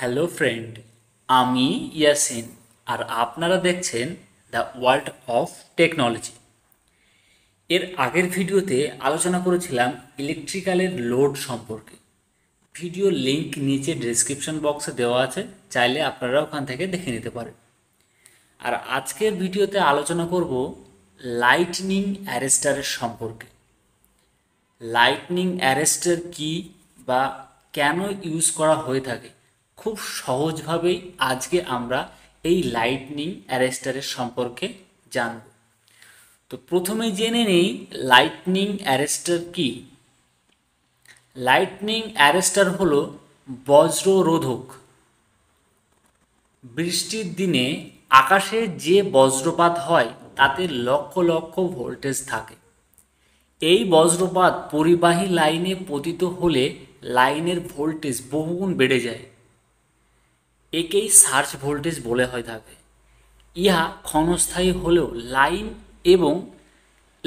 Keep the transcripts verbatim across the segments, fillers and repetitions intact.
Hello friend, আমি ইয়াসিন আর আপনারা দেখছেন দ্য ওয়ার্ল্ড অফ টেকনোলজি। এর আগের ভিডিওতে আলোচনা করেছিলাম ইলেকট্রিক্যালের লোড সম্পর্কে। ভিডিও লিঙ্ক নিচে ডেসক্রিপশন বক্সে দেওয়া আছে, চাইলে আপনারা ওখান থেকে দেখে নিতে পারেন। আর আজকের ভিডিওতে আলোচনা করব লাইটনিং অ্যারেস্টারের সম্পর্কে। লাইটনিং অ্যারেস্টার কি বা কেন ইউজ করা হয়ে থাকে, খুব সহজভাবেই আজকে আমরা এই লাইটনিং অ্যারেস্টারের সম্পর্কে জানব। তো প্রথমে জেনে নেই লাইটনিং অ্যারেস্টার কি। লাইটনিং অ্যারেস্টার হলো বজ্ররোধক। বৃষ্টির দিনে আকাশে যে বজ্রপাত হয় তাতে লক্ষ লক্ষ ভোল্টেজ থাকে। এই বজ্রপাত পরিবাহী লাইনে পতিত হলে লাইনের ভোল্টেজ বহুগুণ বেড়ে যায়। একেই সার্জ ভোল্টেজ বলে হয় থাকে। ইহা ক্ষণস্থায়ী হলেও লাইন এবং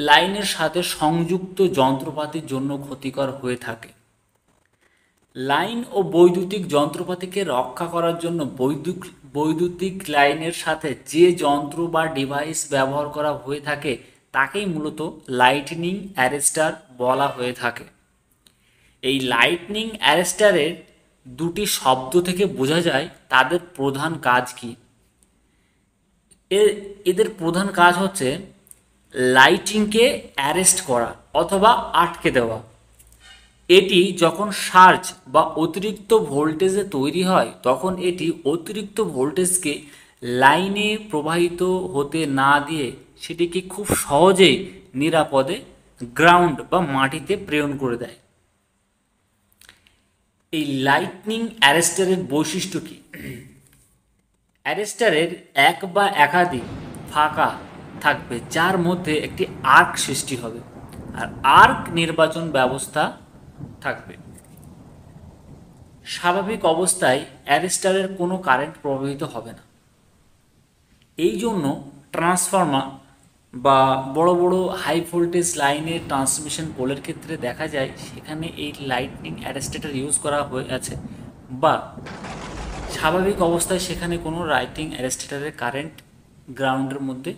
লাইনের সাথে সংযুক্ত যন্ত্রপাতির জন্য ক্ষতিকর হয়ে থাকে। লাইন ও বৈদ্যুতিক যন্ত্রপাতিকে রক্ষা করার জন্য বৈদ্যুতিক বৈদ্যুতিক লাইনের সাথে যে যন্ত্র বা ডিভাইস ব্যবহার করা হয়ে থাকে তাকেই মূলত লাইটনিং অ্যারেস্টার বলা হয়ে থাকে। এই লাইটনিং অ্যারেস্টারের দুটি শব্দ থেকে বোঝা যায় তাদের প্রধান কাজ কি। এদের প্রধান কাজ হচ্ছে লাইটিংকে অ্যারেস্ট করা অথবা আটকে দেওয়া। এটি যখন সার্জ বা অতিরিক্ত ভোল্টেজে তৈরি হয় তখন এটি অতিরিক্ত ভোল্টেজকে লাইনে প্রবাহিত হতে না দিয়ে সেটিকে খুব সহজেই নিরাপদে গ্রাউন্ড বা মাটিতে প্রেরণ করে দেয়। এই লাইটনিং অ্যারেস্টারের বৈশিষ্ট্য কি? অ্যারেস্টারের এক বা একাধিক ফাঁকা থাকবে যার মধ্যে একটি আর্ক সৃষ্টি হবে, আর আর্ক নির্বাচন ব্যবস্থা থাকবে। স্বাভাবিক অবস্থায় অ্যারেস্টারের কোনো কারেন্ট প্রবাহিত হবে না। এই জন্য ট্রান্সফর্মার বা বড় বড় হাই ভোল্টেজ লাইনের ট্রান্সমিশন পোলের ক্ষেত্রে দেখা যায় সেখানে এই লাইটনিং অ্যারেস্টার ইউজ করা হয়ে আছে, বা স্বাভাবিক অবস্থায় সেখানে কোনো লাইটনিং অ্যারেস্টারের কারেন্ট গ্রাউন্ডের মধ্যে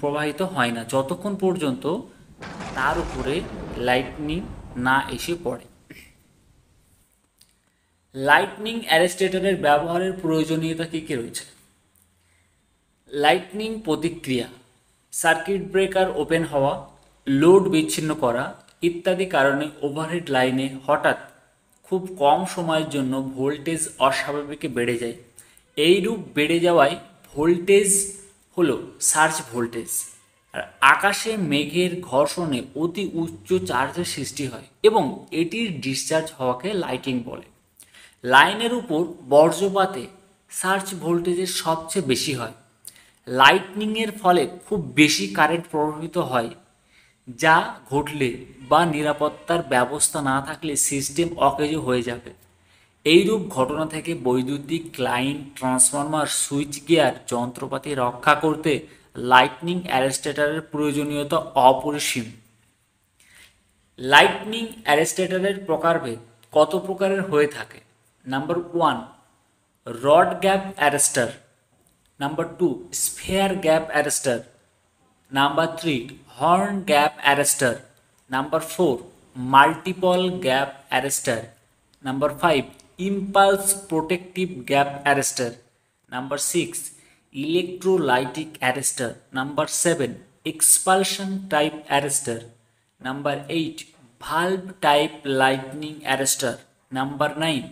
প্রবাহিত হয় না যতক্ষণ পর্যন্ত তার উপরে লাইটনিং না এসে পড়ে। লাইটনিং অ্যারেস্টারের ব্যবহারের প্রয়োজনীয়তা কী কী রয়েছে? লাইটনিং প্রতিক্রিয়া, সার্কিট ব্রেকার ওপেন হওয়া, লোড বিচ্ছিন্ন করা ইত্যাদি কারণে ওভারহেড লাইনে হঠাৎ খুব কম সময়ের জন্য ভোল্টেজ অস্বাভাবিক বেড়ে যায়। এইরূপ বেড়ে যাওয়ায় ভোল্টেজ হলো সার্জ ভোল্টেজ। আর আকাশে মেঘের ঘর্ষণে অতি উচ্চ চার্জের সৃষ্টি হয় এবং এটির ডিসচার্জ হওয়াকে লাইটিং বলে। লাইনের উপর বজ্রপাতে সার্জ ভোল্টেজের সবচেয়ে বেশি হয়। লাইটনিংয়ের ফলে খুব বেশি কারেন্ট প্রবাহিত হয়, যা ঘটলে বা নিরাপত্তার ব্যবস্থা না থাকলে সিস্টেম অকেজো হয়ে যাবে। এইরূপ ঘটনা থেকে বৈদ্যুতিক লাইন, ট্রান্সফরমার, সুইচ গিয়ার যন্ত্রপাতি রক্ষা করতে লাইটনিং অ্যারেস্টারের প্রয়োজনীয়তা অপরিসীম। লাইটনিং অ্যারেস্টারের প্রকারভেদ কত প্রকারের হয়ে থাকে? Number one, rod gap arrester. Number two, sphere gap arrester. Number three, horn gap arrester. Number four, multiple gap arrester. Number five, impulse protective gap arrester. Number six, electrolytic arrester. Number seven, expulsion type arrester. Number eight, valve type lightning arrester. Number nine,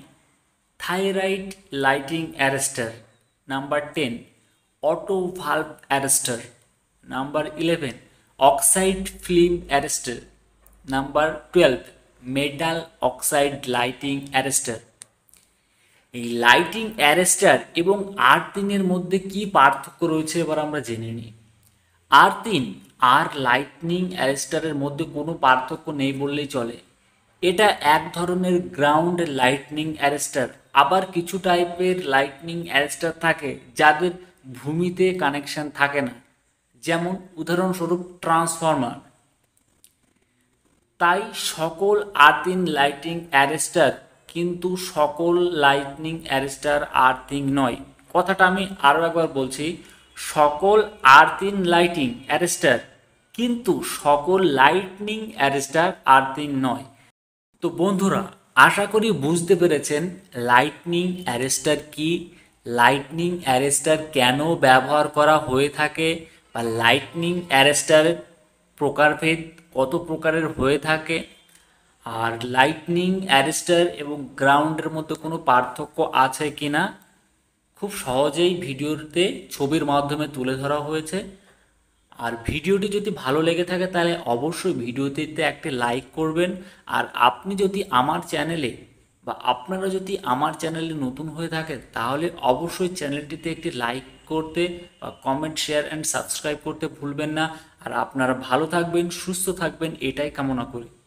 thyrite lighting arrester. Number ten, auto valve arrester. Number eleven, oxide film arrester. Number twelve, metal oxide lighting arrester. এই lighting arrester এবং আর তিনের মধ্যে কি পার্থক্য রয়েছে এবার আমরা জেনে নিই। আর তিন আর লাইটনিং অ্যারেস্টারের মধ্যে কোনো পার্থক্য নেই বললেই চলে। এটা এক ধরনের গ্রাউন্ড লাইটনিং অ্যারেস্টার। আবার কিছু টাইপের লাইটনিং অ্যারেস্টার থাকে যাদের ভূমিতে কানেকশন থাকে না, যেমন উদাহরণস্বরূপ ট্রান্সফর্মার। তাই সকল আর তিন লাইটিং অ্যারেস্টার কিন্তু সকল লাইটনিং অ্যারেস্টার আর্থিং নয়। কথাটা আমি আরও একবার বলছি, সকল আর্থিং লাইটিং অ্যারেস্টার কিন্তু সকল লাইটনিং অ্যারেস্টার আর্থিং নয়। তো বন্ধুরা, আশা করি বুঝতে পেরেছেন লাইটনিং অ্যারেস্টার কি, লাইটনিং অ্যারেস্টার কেন ব্যবহার করা হয়ে থাকে বা লাইটনিং অ্যারেস্টারের প্রকারভেদ কত প্রকারের হয়ে থাকে, আর লাইটনিং অ্যারেস্টার এবং গ্রাউন্ডের মধ্যে কোনো পার্থক্য আছে কি না খুব সহজেই ভিডিওতে ছবির মাধ্যমে তুলে ধরা হয়েছে। আর ভিডিওটি যদি ভালো লেগে থাকে তাহলে অবশ্যই ভিডিওটিতে একটি লাইক করবেন। আর আপনি যদি আমার চ্যানেলে বা আপনারা যদি আমার চ্যানেলে নতুন হয়ে থাকেন তাহলে অবশ্যই চ্যানেলটিতে একটি লাইক করতে বা কমেন্ট, শেয়ার অ্যান্ড সাবস্ক্রাইব করতে ভুলবেন না। আর আপনারা ভালো থাকবেন, সুস্থ থাকবেন, এটাই কামনা করি।